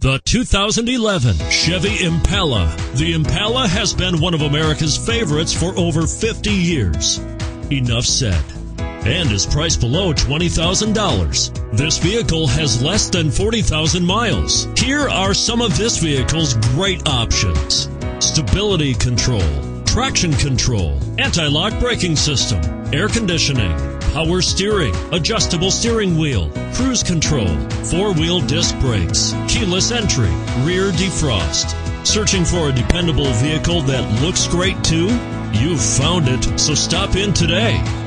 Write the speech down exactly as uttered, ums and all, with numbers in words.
The two thousand eleven Chevy Impala. The Impala has been one of America's favorites for over fifty years. Enough said. And is priced below twenty thousand dollars. This vehicle has less than forty thousand miles. Here are some of this vehicle's great options: stability control, traction control, anti-lock braking system, air conditioning, power steering, adjustable steering wheel, cruise control, four-wheel disc brakes, keyless entry, rear defrost. Searching for a dependable vehicle that looks great too? You've found it, so stop in today.